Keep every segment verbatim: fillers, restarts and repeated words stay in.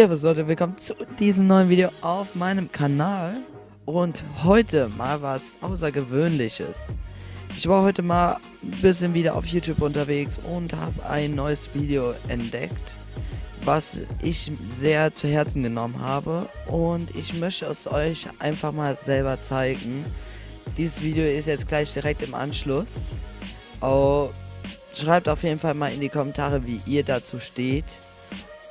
Servus Leute, willkommen zu diesem neuen Video auf meinem Kanal. Und heute mal was Außergewöhnliches. Ich war heute mal ein bisschen wieder auf YouTube unterwegs und habe ein neues Video entdeckt, was ich sehr zu Herzen genommen habe. Und ich möchte es euch einfach mal selber zeigen. Dieses Video ist jetzt gleich direkt im Anschluss. Oh, schreibt auf jeden Fall mal in die Kommentare, wie ihr dazu steht.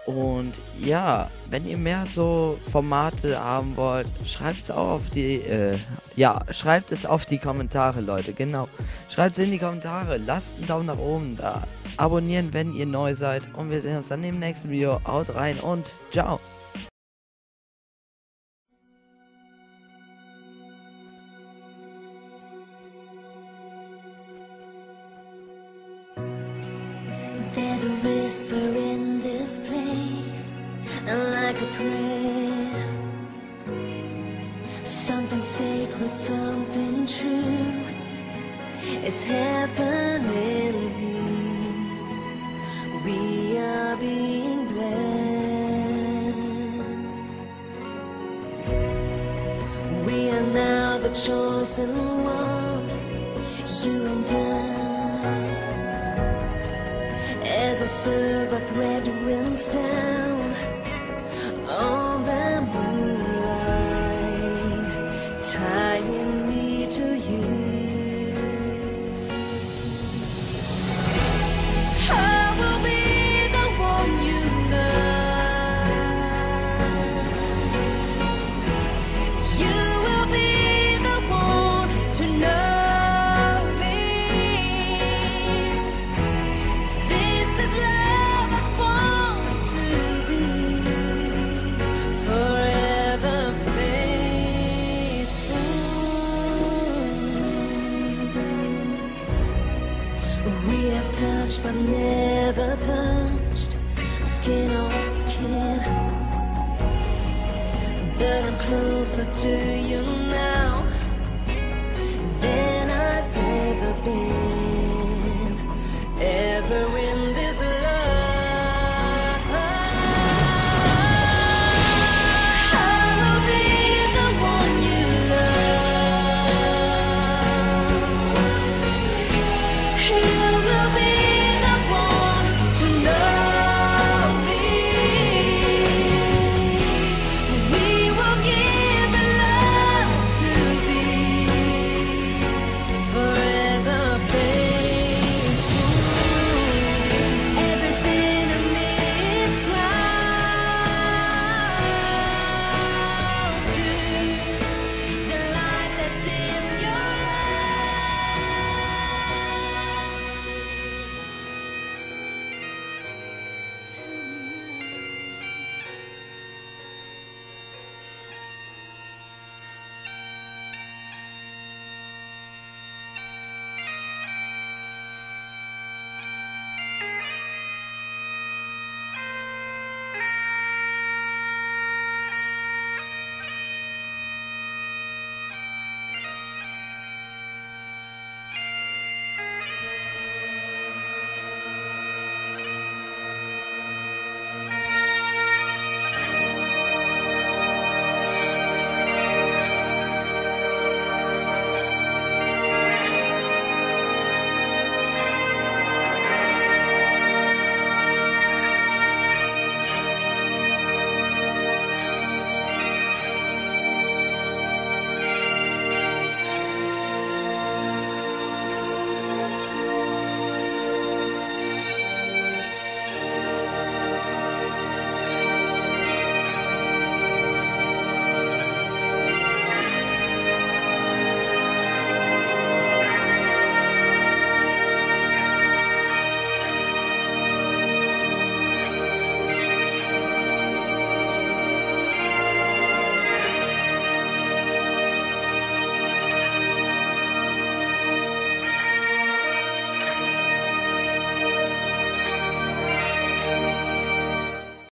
Und ja, wenn ihr mehr so Formate haben wollt, schreibt es auch auf die, äh, ja, schreibt es auf die Kommentare, Leute, genau. Schreibt es in die Kommentare, lasst einen Daumen nach oben da, abonnieren, wenn ihr neu seid. Und wir sehen uns dann im nächsten Video. Haut rein und ciao. There's a whisper in this place, like a prayer. Something sacred, something true is happening here. We are being blessed. We are now the chosen ones, you and I. As a silver thread winds down on the moonlight, tying me to you. I will be the one you love. You will be the one to know. This is love that's born to be forever faithful. We have touched but never touched, skin on skin. But I'm closer to you now.